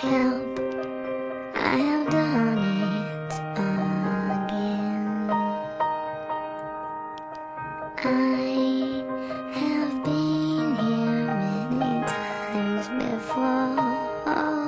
help, I have done it again. I have been here many times before.